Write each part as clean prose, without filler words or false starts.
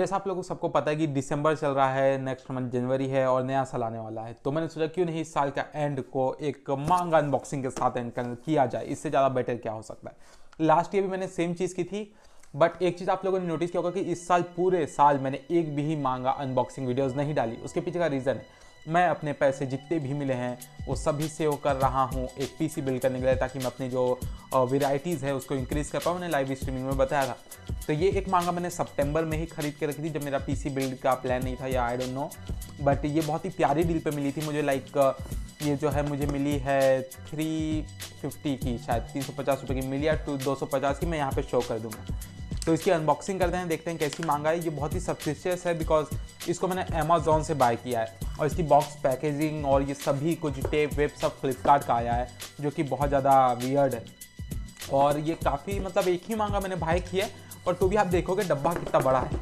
जैसा आप लोगों को सबको पता है कि दिसंबर चल रहा है, नेक्स्ट मंथ जनवरी है और नया साल आने वाला है, तो मैंने सोचा क्यों नहीं इस साल का एंड को एक मांगा अनबॉक्सिंग के साथ एंड किया जाए। इससे ज़्यादा बेटर क्या हो सकता है। लास्ट ईयर भी मैंने सेम चीज़ की थी, बट एक चीज़ आप लोगों ने नोटिस किया होगा कि इस साल पूरे साल मैंने एक भी मांगा अनबॉक्सिंग वीडियोज़ नहीं डाली। उसके पीछे का रीज़न है मैं अपने पैसे जितने भी मिले हैं वो सभी सेव कर रहा हूँ एक पीसी बिल्ड करने के लिए, ताकि मैं अपनी जो वेराइटीज़ है उसको इंक्रीज़ कर पाऊँ। मैंने लाइव स्ट्रीमिंग में बताया था। तो ये एक मांगा मैंने सितंबर में ही खरीद के रखी थी, जब मेरा पीसी बिल्ड का प्लान नहीं था या आई डोंट नो, बट ये बहुत ही प्यारी डील पे मिली थी मुझे। लाइक ये जो है मुझे मिली है 350 की, शायद 350 रुपये की मिली या 250 की। मैं यहाँ पर शो कर दूँगा, तो इसकी अनबॉक्सिंग करते हैं, देखते हैं कैसी मांगा है। ये बहुत ही सब्सटिशियस है बिकॉज इसको मैंने अमेजोन से बाय किया है और इसकी बॉक्स पैकेजिंग और ये सभी कुछ टेप वेप सब फ्लिपकार्ट का आया है, जो कि बहुत ज़्यादा वियर्ड है। और ये काफ़ी मतलब एक ही मांगा मैंने बाय किया है, और तो भी आप देखोगे डब्बा कितना बड़ा है।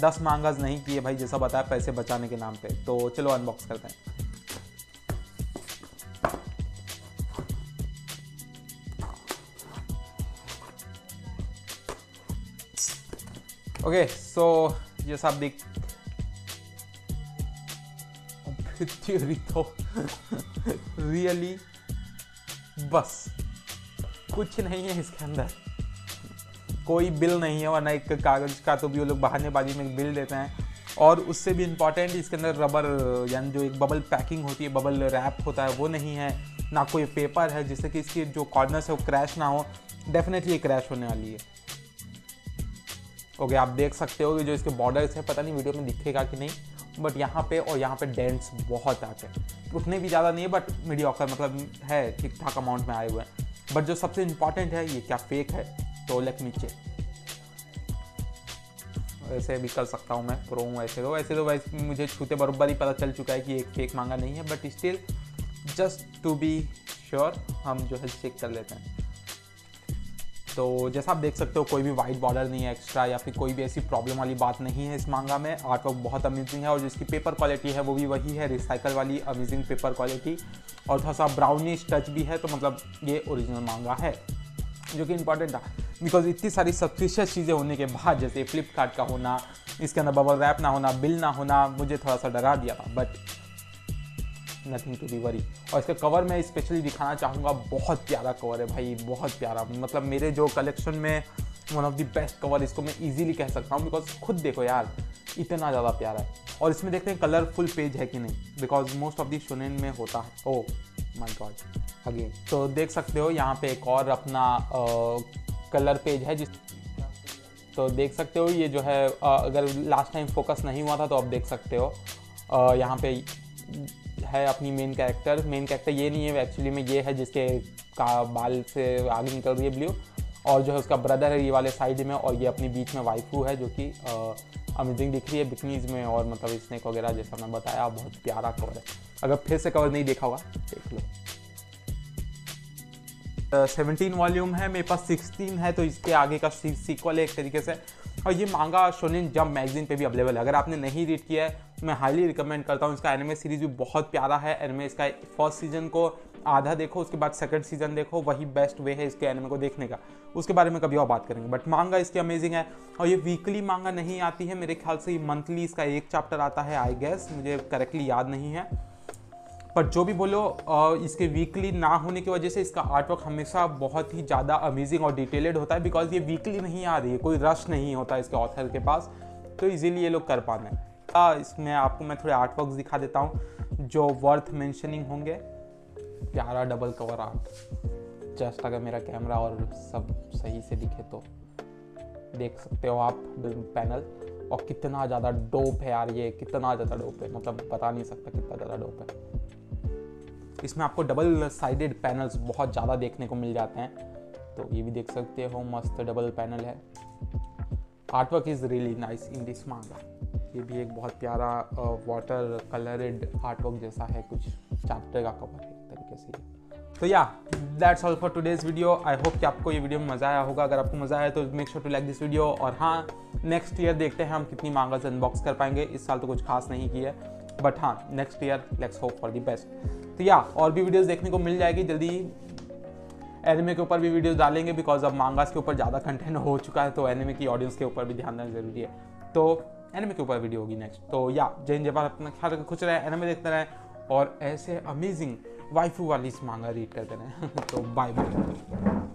10 मांगाज नहीं किए भाई, जैसा बताया पैसे बचाने के नाम पे। तो चलो अनबॉक्स करते हैं। ओके, सो जैसा आप देख थ्योरी तो रियली बस कुछ नहीं है इसके अंदर, कोई बिल नहीं है, वरना एक कागज़ का तो भी वो लोग बहानेबाजी में बिल देते हैं। और उससे भी इम्पॉर्टेंट, इसके अंदर रबर यानी जो एक बबल पैकिंग होती है, बबल रैप होता है, वो नहीं है, ना कोई पेपर है जिससे कि इसकी जो कॉर्नर्स है वो क्रैश ना हो। डेफिनेटली क्रैश होने वाली है। ओके, आप देख सकते हो कि जो इसके बॉर्डर्स है, पता नहीं वीडियो में दिखेगा कि नहीं, बट यहाँ पे और यहाँ पे डेंट्स बहुत आते हैं। उतने भी ज़्यादा नहीं है, बट मीडियोकर मतलब है, ठीक ठाक अमाउंट में आए हुए हैं। बट जो सबसे इम्पॉर्टेंट है, ये क्या फेक है? तो लेट मी चेक। ऐसे भी कर सकता हूँ मैं, प्रो हूँ। वैसे तो मुझे छूते बराबर ही पता चल चुका है कि एक फेक मांगा नहीं है, but still just to be sure हम जो है चेक कर लेते हैं। तो जैसा आप देख सकते हो कोई भी वाइट बॉर्डर नहीं है एक्स्ट्रा, या फिर कोई भी ऐसी प्रॉब्लम वाली बात नहीं है इस मांगा में। आर्टवर्क बहुत अमेजिंग है, और जिसकी पेपर क्वालिटी है वो भी वही है, रिसाइकल वाली अमेजिंग पेपर क्वालिटी, और थोड़ा सा ब्राउनिश टच भी है। तो मतलब ये ओरिजिनल मांगा है, जो कि इंपॉर्टेंट था बिकॉज इतनी सारी सब्सटिशियस चीज़ें होने के बाद, जैसे फ्लिपकार्ट का होना, इसके अंदर बबल रैप ना होना, बिल ना होना, मुझे थोड़ा सा डरा दिया था, but nothing to be worry. और इसका कवर मैं स्पेशली दिखाना चाहूँगा, बहुत प्यारा कवर है भाई, बहुत प्यारा। मतलब मेरे जो कलेक्शन में one of the best cover इसको मैं इजीली कह सकता हूँ, बिकॉज खुद देखो यार इतना ज़्यादा प्यारा है। और इसमें देखते हैं कलरफुल पेज है कि नहीं, because most of the shonen में होता है। ओ माय गॉड अगेन, तो देख सकते हो यहाँ पे एक और अपना कलर पेज है जिस, तो देख सकते हो ये जो है अगर लास्ट टाइम फोकस नहीं हुआ था तो आप देख सकते हो यहाँ पे है अपनी मेन कैरेक्टर। ये नहीं है एक्चुअली में, ये है जिसके का बाल से आगे निकल रही है ब्लू, और जो है उसका ब्रदर है ये वाले साइड में, और ये अपनी बीच में वाइफू है जो कि अमेजिंग दिख रही है बिकनीज में, और मतलब स्नेक वगैरह जैसा मैं बताया। बहुत प्यारा कवर है, अगर फिर से कवर नहीं देखा होगा देख लो। 17 वॉल्यूम है, मेरे पास 16 है, तो इसके आगे का सीक्वल है एक तरीके से। और ये मांगा शोनेन जंप मैगजीन पे भी अवेलेबल है, अगर आपने नहीं रीड किया है मैं हाईली रिकमेंड करता हूँ। इसका एनिमे सीरीज भी बहुत प्यारा है। एनिमे इसका फर्स्ट सीजन को आधा देखो, उसके बाद सेकंड सीजन देखो, वही बेस्ट वे है इसके एनिमे को देखने का। उसके बारे में कभी और बात करेंगे, बट मांगा इसकी अमेजिंग है। और ये वीकली मांगा नहीं आती है मेरे ख्याल से, ये मंथली इसका एक चैप्टर आता है आई गेस, मुझे करेक्टली याद नहीं है, पर जो भी बोलो इसके वीकली ना होने की वजह से इसका आर्टवर्क हमेशा बहुत ही ज़्यादा अमेजिंग और डिटेलेड होता है, बिकॉज ये वीकली नहीं आ रही है, कोई रश नहीं होता इसके ऑथर के पास, तो इजीली ये लोग कर पाना है। इसमें आपको मैं थोड़े आर्टवर्क दिखा देता हूँ जो वर्थ मेंशनिंग होंगे। प्यारा डबल कवर आर्ट, जस्ट अगर मेरा कैमरा और सब सही से दिखे तो देख सकते हो आप पैनल, और कितना ज़्यादा डोप है यार ये, कितना ज़्यादा डोप है, मतलब बता नहीं सकता कितना ज़्यादा डोप है। इसमें आपको डबल साइडेड पैनल्स बहुत ज़्यादा देखने को मिल जाते हैं, तो ये भी देख सकते हो मस्त डबल पैनल है। Artwork is really nice in this manga. ये भी एक बहुत प्यारा वाटर कलर्ड आर्टवर्क जैसा है, कुछ चैप्टर का कवर है एक तरीके से। तो yeah that's all for today's video. I hope कि आपको ये वीडियो में मज़ा आया होगा। अगर आपको मज़ा आया तो make sure to like this video. और हाँ, नेक्स्ट ईयर देखते हैं हम कितनी मांगाज अनबॉक्स कर पाएंगे। इस साल तो कुछ खास नहीं किया, बट हाँ next year let's hope for the best. तो या और भी वीडियोस देखने को मिल जाएगी जल्दी। एनिमे के ऊपर भी वीडियोस डालेंगे बिकॉज अब मांगास के ऊपर ज़्यादा कंटेंट हो चुका है, तो एनिमे की ऑडियंस के ऊपर भी ध्यान देना ज़रूरी है। तो एनिमे के ऊपर वीडियो होगी नेक्स्ट। तो या जय जयपाल, अपना ख्याल रखें, खुश रहें, एनिमे देखते रहें और ऐसे अमेजिंग वाइफू वाली मांगा रीड करते रहें। तो बाय बाय।